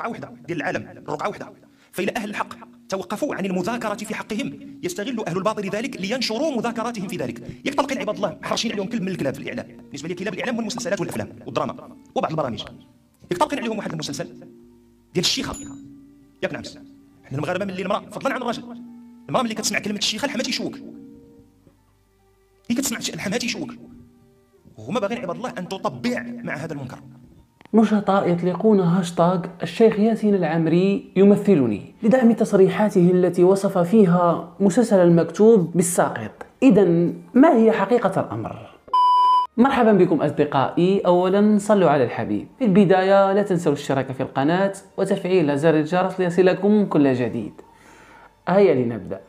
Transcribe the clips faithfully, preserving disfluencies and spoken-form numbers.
رقعة واحدة ديال العالم، رقعة واحدة. فإلى أهل الحق توقفوا عن المذاكرة في حقهم يستغل أهل الباطل ذلك لينشروا مذاكراتهم في ذلك. ياك تلقى عباد الله حرشين عليهم كلب من الكلاب في الإعلام. بالنسبة لي كلاب الإعلام هو المسلسلات والأفلام والدراما وبعض البرامج. ياك تلقى عليهم واحد المسلسل ديال الشيخة. ياك نعم، حنا المغاربة ملي المرأة فضلا عن الراجل، المرأة ملي كتسمع كلمة الشيخة الحمى تيشوك. هي كتسمع الحمى تيشوك. وهما باغيين عباد الله أن تطبع مع هذا المنكر. نشطاء يطلقون هاشتاغ الشيخ ياسين العمري يمثلني لدعم تصريحاته التي وصف فيها مسلسل المكتوب بالساقط. إذا ما هي حقيقة الأمر؟ مرحبا بكم أصدقائي. أولا صلوا على الحبيب. في البداية لا تنسوا الاشتراك في القناة وتفعيل زر الجرس ليصلكم كل جديد. هيا لنبدأ.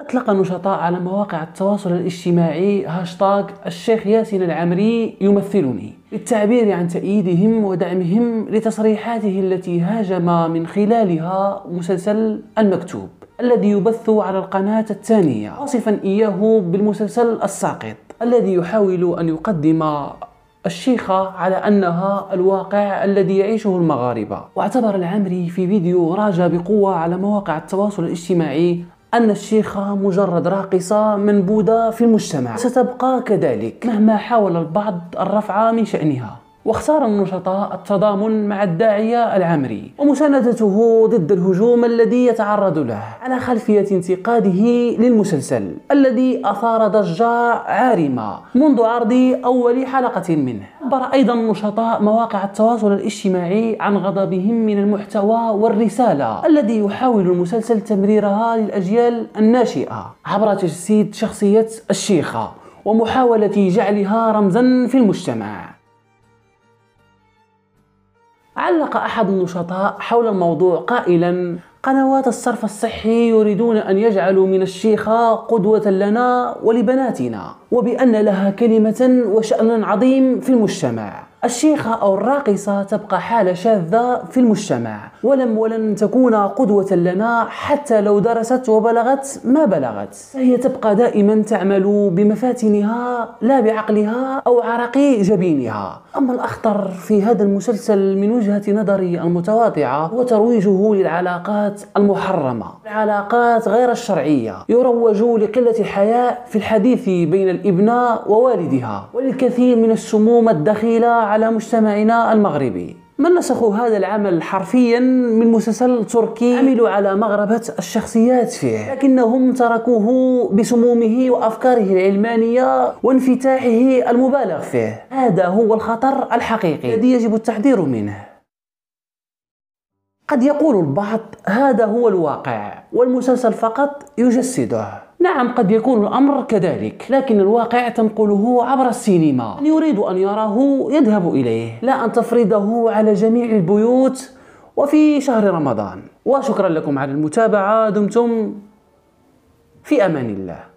أطلق نشطاء على مواقع التواصل الاجتماعي هاشتاغ الشيخ ياسين العمري يمثلني للتعبير عن تأييدهم ودعمهم لتصريحاته التي هاجم من خلالها مسلسل المكتوب الذي يبث على القناة الثانية، واصفا إياه بالمسلسل الساقط الذي يحاول أن يقدم الشيخة على أنها الواقع الذي يعيشه المغاربة. واعتبر العمري في فيديو راجع بقوة على مواقع التواصل الاجتماعي أن الشيخة مجرد راقصة منبوذة في المجتمع ستبقى كذلك مهما حاول البعض الرفع من شأنها. واختار النشطاء التضامن مع الداعية العمري ومساندته ضد الهجوم الذي يتعرض له على خلفية انتقاده للمسلسل الذي أثار ضجة عارمة منذ عرض أول حلقة منه. عبر أيضا نشطاء مواقع التواصل الاجتماعي عن غضبهم من المحتوى والرسالة الذي يحاول المسلسل تمريرها للأجيال الناشئة عبر تجسيد شخصية الشيخة ومحاولة جعلها رمزا في المجتمع. علق أحد النشطاء حول الموضوع قائلا: قنوات الصرف الصحي يريدون أن يجعلوا من الشيخة قدوة لنا ولبناتنا، وبأن لها كلمة وشأنا عظيم في المجتمع. الشيخة أو الراقصة تبقى حالة شاذة في المجتمع ولم ولن تكون قدوة لنا حتى لو درست وبلغت ما بلغت، فهي تبقى دائما تعمل بمفاتنها لا بعقلها أو عرق جبينها. أما الأخطر في هذا المسلسل من وجهة نظري المتواضعة هو ترويجه للعلاقات المحرمة، العلاقات غير الشرعية، يروج لقلة الحياء في الحديث بين الابنة ووالدها وللكثير من السموم الدخيلة على مجتمعنا المغربي. من نسخوا هذا العمل حرفيا من مسلسل تركي عملوا على مغربة الشخصيات فيه، لكنهم تركوه بسمومه وأفكاره العلمانية وانفتاحه المبالغ فيه. هذا هو الخطر الحقيقي الذي يجب التحذير منه. قد يقول البعض هذا هو الواقع والمسلسل فقط يجسده. نعم، قد يكون الأمر كذلك، لكن الواقع تنقله عبر السينما. من يريد أن يراه يذهب إليه، لا أن تفرضه على جميع البيوت وفي شهر رمضان. وشكرا لكم على المتابعة. دمتم في أمان الله.